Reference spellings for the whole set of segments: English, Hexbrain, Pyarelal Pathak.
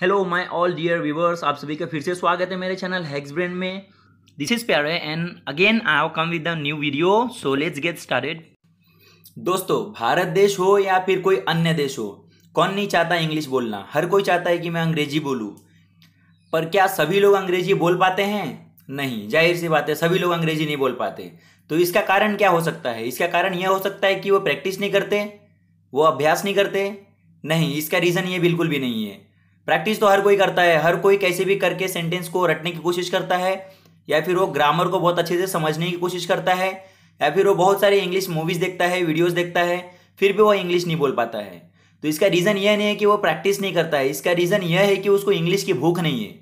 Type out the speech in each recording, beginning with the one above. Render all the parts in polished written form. Hello my all dear viewers, आप सभी का फिर से स्वागत है मेरे चैनल हेक्सब्रेन में। This is Pyare and again I have come with a new video, so let's get started. दोस्तों, भारत देश हो या फिर कोई अन्य देश हो, कौन नहीं चाहता इंग्लिश बोलना। हर कोई चाहता है कि मैं अंग्रेजी बोलूँ, पर क्या सभी लोग अंग्रेजी बोल पाते हैं? नहीं, जाहिर सी बात है सभी लोग अंग्रेजी नहीं बोल पाते। तो इसका कारण क्या हो सकता है? इसका कारण यह हो सकता है कि वो प्रैक्टिस नहीं करते, वो अभ्यास नहीं करते। नहीं, इसका रीज़न ये बिल्कुल भी नहीं है। प्रैक्टिस तो हर कोई करता है, हर कोई कैसे भी करके सेंटेंस को रटने की कोशिश करता है, या फिर वो ग्रामर को बहुत अच्छे से समझने की कोशिश करता है, या फिर वो बहुत सारी इंग्लिश मूवीज़ देखता है, वीडियोस देखता है, फिर भी वो इंग्लिश नहीं बोल पाता है। तो इसका रीज़न यह नहीं है कि वो प्रैक्टिस नहीं करता है, इसका रीज़न यह है कि उसको इंग्लिश की भूख नहीं है।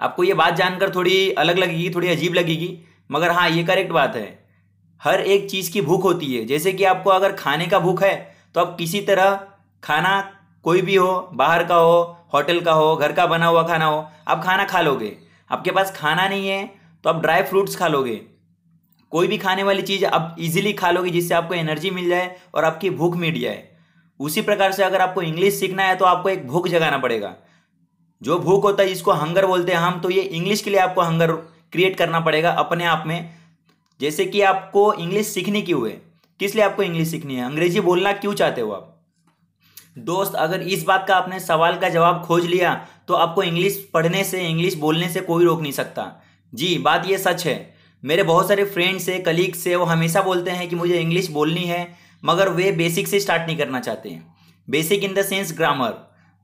आपको ये बात जानकर थोड़ी अलग लगेगी, थोड़ी अजीब लगेगी, मगर हाँ, ये करेक्ट बात है। हर एक चीज़ की भूख होती है। जैसे कि आपको अगर खाने का भूख है तो आप किसी तरह खाना, कोई भी हो, बाहर का हो, होटल का हो, घर का बना हुआ खाना हो, आप खाना खा लोगे। आपके पास खाना नहीं है तो आप ड्राई फ्रूट्स खा लोगे। कोई भी खाने वाली चीज़ आप इजीली खा लोगे, जिससे आपको एनर्जी मिल जाए और आपकी भूख मिट जाए। उसी प्रकार से अगर आपको इंग्लिश सीखना है तो आपको एक भूख जगाना पड़ेगा। जो भूख होता है इसको हंगर बोलते हैं हम। तो ये इंग्लिश के लिए आपको हंगर क्रिएट करना पड़ेगा अपने आप में। जैसे कि आपको इंग्लिश सीखनी क्यों है, किस लिए आपको इंग्लिश सीखनी है, अंग्रेजी बोलना क्यों चाहते हो आप? दोस्त, अगर इस बात का आपने सवाल का जवाब खोज लिया तो आपको इंग्लिश पढ़ने से, इंग्लिश बोलने से कोई रोक नहीं सकता। जी, बात ये सच है। मेरे बहुत सारे फ्रेंड्स है, कलीग्स से, वो हमेशा बोलते हैं कि मुझे इंग्लिश बोलनी है, मगर वे बेसिक से स्टार्ट नहीं करना चाहते हैं। Basic in the sense grammar.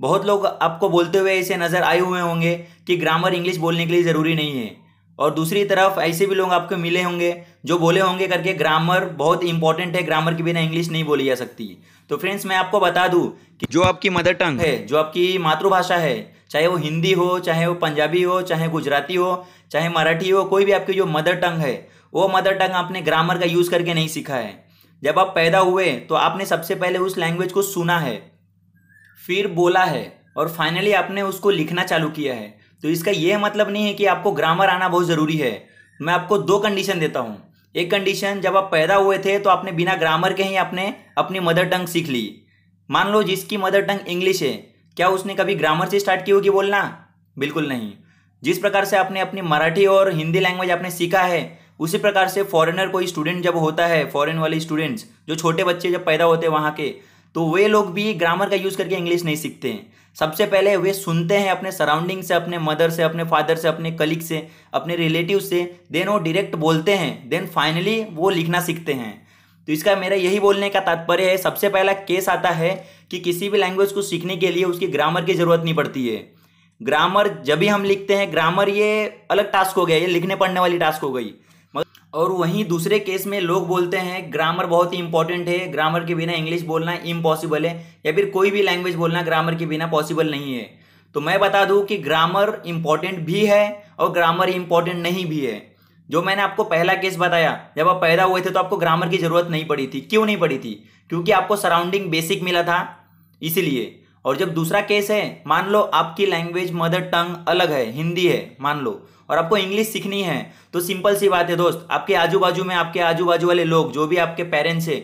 बहुत लोग आपको बोलते हुए ऐसे नज़र आए हुए होंगे कि ग्रामर इंग्लिश बोलने के लिए ज़रूरी नहीं है, और दूसरी तरफ ऐसे भी लोग आपको मिले होंगे जो बोले होंगे करके ग्रामर बहुत इंपॉर्टेंट है, ग्रामर के बिना इंग्लिश नहीं बोली जा सकती। तो फ्रेंड्स, मैं आपको बता दूं कि जो आपकी मदर टंग है, जो आपकी मातृभाषा है, चाहे वो हिंदी हो, चाहे वो पंजाबी हो, चाहे गुजराती हो, चाहे मराठी हो, कोई भी आपकी जो मदर टंग है, वो मदर टंग आपने ग्रामर का यूज़ करके नहीं सीखा है। जब आप पैदा हुए तो आपने सबसे पहले उस लैंग्वेज को सुना है, फिर बोला है, और फाइनली आपने उसको लिखना चालू किया है। तो इसका यह मतलब नहीं है कि आपको ग्रामर आना बहुत ज़रूरी है। मैं आपको दो कंडीशन देता हूँ। एक कंडीशन, जब आप पैदा हुए थे तो आपने बिना ग्रामर के ही आपने अपनी मदर टंग सीख ली। मान लो जिसकी मदर टंग इंग्लिश है, क्या उसने कभी ग्रामर से स्टार्ट की होगी बोलना? बिल्कुल नहीं। जिस प्रकार से आपने अपनी मराठी और हिंदी लैंग्वेज आपने सीखा है, उसी प्रकार से फॉरेनर कोई स्टूडेंट जब होता है, फॉरेन वाले स्टूडेंट्स जो छोटे बच्चे जब पैदा होते हैं वहाँ के, तो वे लोग भी ग्रामर का यूज़ करके इंग्लिश नहीं सीखते हैं। सबसे पहले वे सुनते हैं अपने सराउंडिंग से, अपने मदर से, अपने फादर से, अपने कलीग से, अपने रिलेटिव से, देन वो डायरेक्ट बोलते हैं, देन फाइनली वो लिखना सीखते हैं। तो इसका मेरा यही बोलने का तात्पर्य है, सबसे पहला केस आता है कि किसी भी लैंग्वेज को सीखने के लिए उसकी ग्रामर की ज़रूरत नहीं पड़ती है। ग्रामर जब भी हम लिखते हैं, ग्रामर ये अलग टास्क हो गया, ये लिखने पढ़ने वाली टास्क हो गई। और वहीं दूसरे केस में लोग बोलते हैं ग्रामर बहुत ही इंपॉर्टेंट है, ग्रामर के बिना इंग्लिश बोलना इम्पॉसिबल है, या फिर कोई भी लैंग्वेज बोलना ग्रामर के बिना पॉसिबल नहीं है। तो मैं बता दूं कि ग्रामर इम्पॉर्टेंट भी है और ग्रामर इम्पॉर्टेंट नहीं भी है। जो मैंने आपको पहला केस बताया, जब आप पैदा हुए थे तो आपको ग्रामर की ज़रूरत नहीं पड़ी थी। क्यों नहीं पड़ी थी? क्योंकि आपको सराउंडिंग बेसिक मिला था, इसीलिए। और जब दूसरा केस है, मान लो आपकी लैंग्वेज मदर टंग अलग है, हिंदी है मान लो, और आपको इंग्लिश सीखनी है, तो सिंपल सी बात है दोस्त, आपके आजू बाजू में, आपके आजू बाजू वाले लोग, जो भी आपके पेरेंट्स है,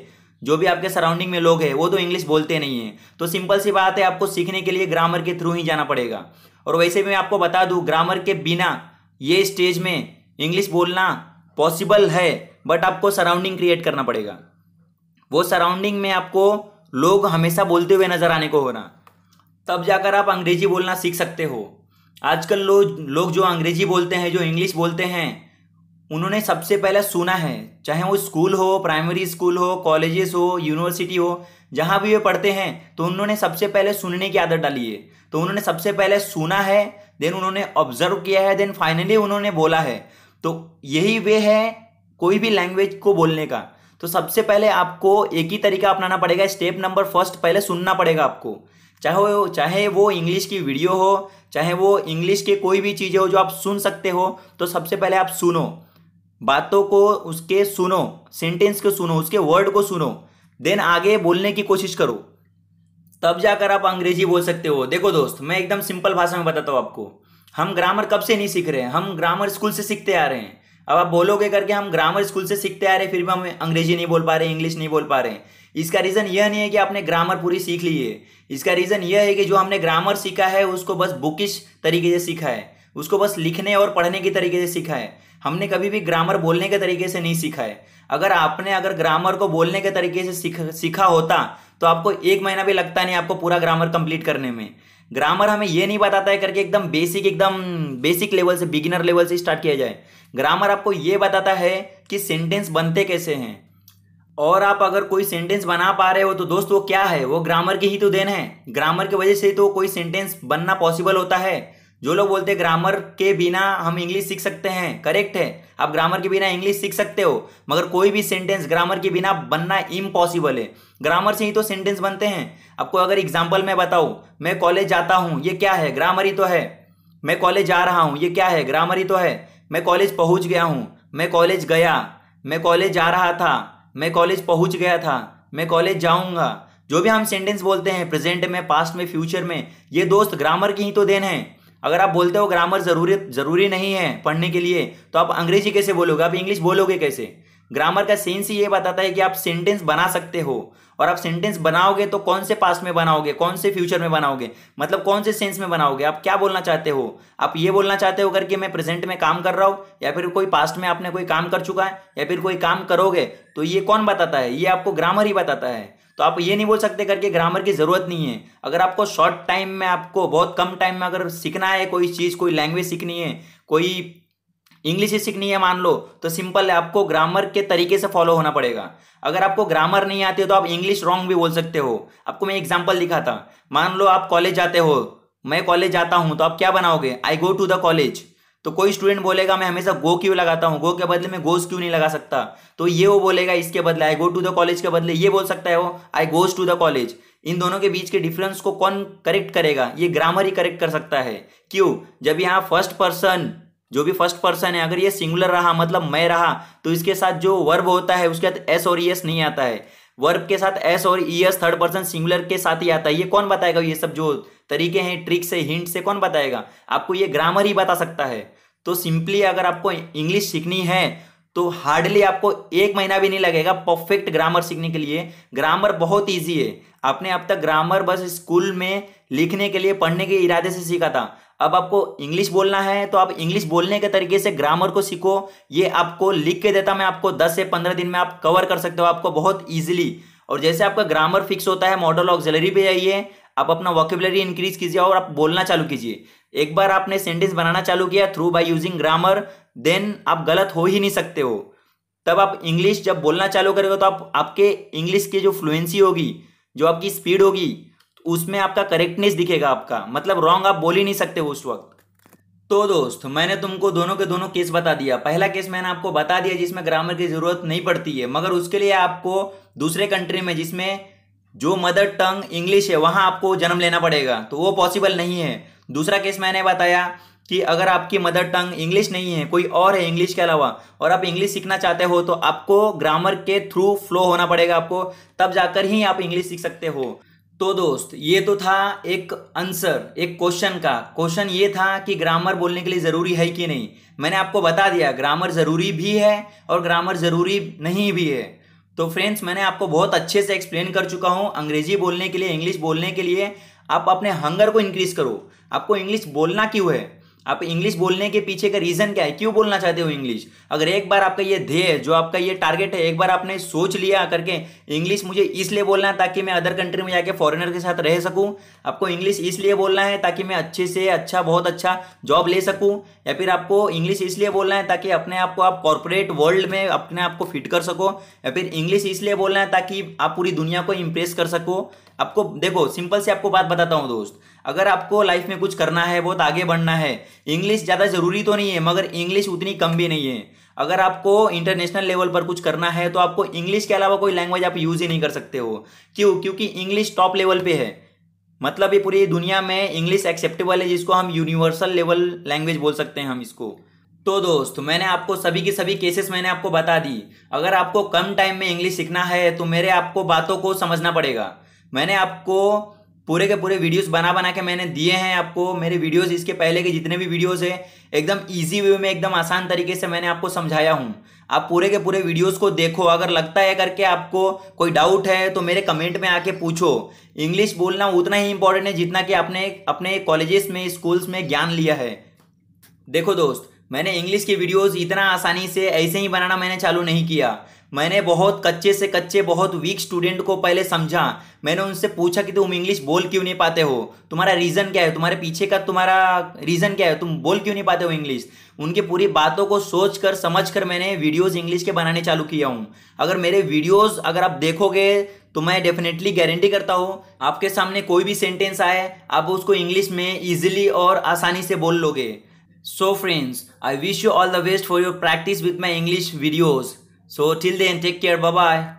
जो भी आपके सराउंडिंग में लोग हैं, वो तो इंग्लिश बोलते नहीं हैं। तो सिंपल सी बात है, आपको सीखने के लिए ग्रामर के थ्रू ही जाना पड़ेगा। और वैसे भी मैं आपको बता दूँ, ग्रामर के बिना ये स्टेज में इंग्लिश बोलना पॉसिबल है, बट आपको सराउंडिंग क्रिएट करना पड़ेगा। वो सराउंडिंग में आपको लोग हमेशा बोलते हुए नजर आने को होना, तब जाकर आप अंग्रेजी बोलना सीख सकते हो। आजकल लोग जो अंग्रेजी बोलते हैं, जो इंग्लिश बोलते हैं, उन्होंने सबसे पहले सुना है, चाहे वो स्कूल हो, प्राइमरी स्कूल हो, कॉलेजेस हो, यूनिवर्सिटी हो, जहाँ भी वे पढ़ते हैं, तो उन्होंने सबसे पहले सुनने की आदत डाली है। तो उन्होंने सबसे पहले सुना है, देन उन्होंने ऑब्जर्व किया है, देन फाइनली उन्होंने बोला है। तो यही वे है कोई भी लैंग्वेज को बोलने का। तो सबसे पहले आपको एक ही तरीका अपनाना पड़ेगा। स्टेप नंबर फर्स्ट, पहले सुनना पड़ेगा आपको। चाहे वो इंग्लिश की वीडियो हो, चाहे वो इंग्लिश के कोई भी चीज़ें हो जो आप सुन सकते हो, तो सबसे पहले आप सुनो, बातों को उसके सुनो, सेंटेंस को सुनो, उसके वर्ड को सुनो, देन आगे बोलने की कोशिश करो, तब जाकर आप अंग्रेजी बोल सकते हो। देखो दोस्त, मैं एकदम सिंपल भाषा में बताता हूँ आपको, हम ग्रामर कब से नहीं सीख रहे हैं, हम ग्रामर स्कूल से सीखते आ रहे हैं। अब आप बोलोगे करके हम ग्रामर स्कूल से सीखते आ रहे हैं, फिर भी हम अंग्रेजी नहीं बोल पा रहे, इंग्लिश नहीं बोल पा रहे हैं। इसका रीज़न यह नहीं है कि आपने ग्रामर पूरी सीख ली है। इसका रीज़न यह है कि जो हमने ग्रामर सीखा है उसको बस बुकिश तरीके से सीखा है, उसको बस लिखने और पढ़ने के तरीके से सीखा है। हमने कभी भी ग्रामर बोलने के तरीके से नहीं सीखा है। अगर आपने ग्रामर को बोलने के तरीके से सीखा होता तो आपको एक महीना भी लगता नहीं आपको पूरा ग्रामर कंप्लीट करने में। ग्रामर हमें ये नहीं बताता है करके एकदम बेसिक लेवल से, बिगिनर लेवल से स्टार्ट किया जाए। ग्रामर आपको ये बताता है कि सेंटेंस बनते कैसे हैं, और आप अगर कोई सेंटेंस बना पा रहे हो तो दोस्त वो क्या है, वो ग्रामर की ही तो देन है। ग्रामर की वजह से तो कोई सेंटेंस बनना पॉसिबल होता है। जो लोग बोलते हैं ग्रामर के बिना हम इंग्लिश सीख सकते हैं, करेक्ट है, आप ग्रामर के बिना इंग्लिश सीख सकते हो, मगर कोई भी सेंटेंस ग्रामर के बिना बनना इम्पॉसिबल है। ग्रामर से ही तो सेंटेंस बनते हैं। आपको अगर एग्जांपल मैं बताऊं, मैं कॉलेज जाता हूं, ये क्या है, ग्रामर ही तो है। मैं कॉलेज जा रहा हूँ, ये क्या है, ग्रामर ही तो है। मैं कॉलेज पहुँच गया हूँ, मैं कॉलेज गया, मैं कॉलेज जा रहा था, मैं कॉलेज पहुँच गया था, मैं कॉलेज जाऊँगा। जो भी हम सेंटेंस बोलते हैं प्रेजेंट में, पास्ट में, फ्यूचर में, ये दोस्त ग्रामर की ही तो देन है। अगर आप बोलते हो ग्रामर ज़रूरी नहीं है पढ़ने के लिए, तो आप अंग्रेजी कैसे बोलोगे, आप इंग्लिश बोलोगे कैसे। ग्रामर का सेंस ही ये बताता है कि आप सेंटेंस बना सकते हो, और आप सेंटेंस बनाओगे तो कौन से पास्ट में बनाओगे, कौन से फ्यूचर में बनाओगे, मतलब कौन से सेंस में बनाओगे, आप क्या बोलना चाहते हो। आप ये बोलना चाहते हो करके मैं प्रेजेंट में काम कर रहा हूँ, या फिर कोई पास्ट में आपने कोई काम कर चुका है, या फिर कोई काम करोगे, तो ये कौन बताता है, ये आपको ग्रामर ही बताता है। तो आप ये नहीं बोल सकते करके ग्रामर की ज़रूरत नहीं है। अगर आपको शॉर्ट टाइम में, आपको बहुत कम टाइम में अगर सीखना है कोई चीज़, कोई लैंग्वेज सीखनी है, कोई इंग्लिश ही सीखनी है मान लो, तो सिंपल है, आपको ग्रामर के तरीके से फॉलो होना पड़ेगा। अगर आपको ग्रामर नहीं आती है तो आप इंग्लिश रॉन्ग भी बोल सकते हो। आपको मैं एग्जाम्पल दिखा था, मान लो आप कॉलेज जाते हो, मैं कॉलेज जाता हूँ, तो आप क्या बनाओगे, I go to the college. तो कोई स्टूडेंट बोलेगा मैं हमेशा गो क्यों लगाता हूँ, गो के बदले मैं गोज क्यों नहीं लगा सकता, तो ये वो बोलेगा इसके बदले, I go to the college के बदले ये बोल सकता है वो, I goes to the college. इन दोनों के बीच के डिफरेंस को कौन करेक्ट करेगा, ये ग्रामर ही करेक्ट कर सकता है। क्यों, जब यहाँ फर्स्ट पर्सन, जो भी फर्स्ट पर्सन है, अगर ये सिंगुलर रहा, मतलब मैं रहा, तो इसके साथ जो वर्ब होता है उसके साथ एस और ईएस नहीं आता है। वर्ब के साथ एस और ईएस थर्ड पर्सन सिंगुलर के साथ ही आता है। ये कौन बताएगा, ये सब जो तरीके हैं, ट्रिक से, हिंट से कौन बताएगा, आपको ये ग्रामर ही बता सकता है। तो सिंपली अगर आपको इंग्लिश सीखनी है तो हार्डली आपको एक महीना भी नहीं लगेगा परफेक्ट ग्रामर सीखने के लिए। ग्रामर बहुत ईजी है। आपने अब तक ग्रामर बस स्कूल में लिखने के लिए, पढ़ने के इरादे से सीखा था। अब आपको इंग्लिश बोलना है तो आप इंग्लिश बोलने के तरीके से ग्रामर को सीखो। ये आपको लिख के देता मैं आपको 10 से 15 दिन में आप कवर कर सकते हो, आपको बहुत ईजिली। और जैसे आपका ग्रामर फिक्स होता है, मॉडल ऑक्सिलरी पे जाइए, आप अपना वोकेबुलरी इंक्रीज कीजिए और आप बोलना चालू कीजिए। एक बार आपने सेंटेंस बनाना चालू किया through by using grammar, then आप गलत हो ही नहीं सकते हो। तब आप इंग्लिश जब बोलना चालू करोगे तो आपके इंग्लिश की जो फ्लुएंसी होगी, जो आपकी स्पीड होगी, उसमें आपका करेक्टनेस दिखेगा, आपका मतलब रॉन्ग आप बोल ही नहीं सकते उस वक्त। तो दोस्त, मैंने तुमको दोनों के दोनों केस बता दिया। पहला केस मैंने आपको बता दिया जिसमें ग्रामर की ज़रूरत नहीं पड़ती है, मगर उसके लिए आपको दूसरे कंट्री में, जिसमें जो मदर टंग इंग्लिश है, वहाँ आपको जन्म लेना पड़ेगा, तो वो पॉसिबल नहीं है। दूसरा केस मैंने बताया कि अगर आपकी मदर टंग इंग्लिश नहीं है, कोई और है इंग्लिश के अलावा, और आप इंग्लिश सीखना चाहते हो, तो आपको ग्रामर के थ्रू फ्लो होना पड़ेगा आपको, तब जाकर ही आप इंग्लिश सीख सकते हो। तो दोस्त, ये तो था एक आंसर, एक क्वेश्चन का। क्वेश्चन ये था कि ग्रामर बोलने के लिए ज़रूरी है कि नहीं। मैंने आपको बता दिया ग्रामर ज़रूरी भी है और ग्रामर ज़रूरी नहीं भी है। तो फ्रेंड्स, मैंने आपको बहुत अच्छे से एक्सप्लेन कर चुका हूँ। अंग्रेजी बोलने के लिए, इंग्लिश बोलने के लिए आप अपने हंगर को इंक्रीज़ करो। आपको इंग्लिश बोलना क्यों है, आप इंग्लिश बोलने के पीछे का रीज़न क्या है, क्यों बोलना चाहते हो इंग्लिश। अगर एक बार आपका ये ध्येय, जो आपका ये टारगेट है, एक बार आपने सोच लिया करके इंग्लिश मुझे इसलिए बोलना है ताकि मैं अदर कंट्री में जाके फॉरेनर के साथ रह सकूं, आपको इंग्लिश इसलिए बोलना है ताकि मैं अच्छे से अच्छा, बहुत अच्छा जॉब ले सकूं, या फिर आपको इंग्लिश इसलिए बोलना है ताकि अपने आप को आप कॉर्पोरेट वर्ल्ड में अपने आप को फिट कर सको, या फिर इंग्लिश इसलिए बोलना है ताकि आप पूरी दुनिया को इम्प्रेस कर सको। आपको देखो, सिंपल से आपको बात बताता हूँ दोस्त, अगर आपको लाइफ में कुछ करना है, बहुत आगे बढ़ना है, इंग्लिश ज़्यादा ज़रूरी तो नहीं है, मगर इंग्लिश उतनी कम भी नहीं है। अगर आपको इंटरनेशनल लेवल पर कुछ करना है तो आपको इंग्लिश के अलावा कोई लैंग्वेज आप यूज़ ही नहीं कर सकते हो। क्यों, क्योंकि इंग्लिश टॉप लेवल पे है, मतलब ये पूरी दुनिया में इंग्लिश एक्सेप्टेबल है, जिसको हम यूनिवर्सल लेवल लैंग्वेज बोल सकते हैं हम इसको। तो दोस्त, मैंने आपको सभी के सभी केसेस मैंने आपको बता दी। अगर आपको कम टाइम में इंग्लिश सीखना है तो मेरे आपको बातों को समझना पड़ेगा। मैंने आपको पूरे के पूरे वीडियोस बना के मैंने दिए हैं आपको। मेरे वीडियोस इसके पहले के जितने भी वीडियोस हैं एकदम इजी वे में एकदम आसान तरीके से मैंने आपको समझाया हूं। आप पूरे के पूरे वीडियोस को देखो। अगर लगता है करके आपको कोई डाउट है तो मेरे कमेंट में आके पूछो। इंग्लिश बोलना उतना ही इंपॉर्टेंट है जितना कि आपने अपने कॉलेजेस में स्कूल्स में ज्ञान लिया है। देखो दोस्त, मैंने इंग्लिश की वीडियोस इतना आसानी से ऐसे ही बनाना मैंने चालू नहीं किया। मैंने बहुत कच्चे से कच्चे बहुत वीक स्टूडेंट को पहले समझा। मैंने उनसे पूछा कि तुम इंग्लिश बोल क्यों नहीं पाते हो, तुम्हारा रीज़न क्या है, तुम्हारे पीछे का तुम्हारा रीज़न क्या है, तुम बोल क्यों नहीं पाते हो इंग्लिश। उनकी पूरी बातों को सोच कर समझ कर मैंने वीडियोज़ इंग्लिश के बनाने चालू किया हूँ। अगर मेरे वीडियोज़ अगर आप देखोगे तो मैं डेफिनेटली गारंटी करता हूँ आपके सामने कोई भी सेंटेंस आए आप उसको इंग्लिश में ईजिली और आसानी से बोल लोगे। So friends, I wish you all the best for your practice with my English videos. So till then, take care. Bye bye.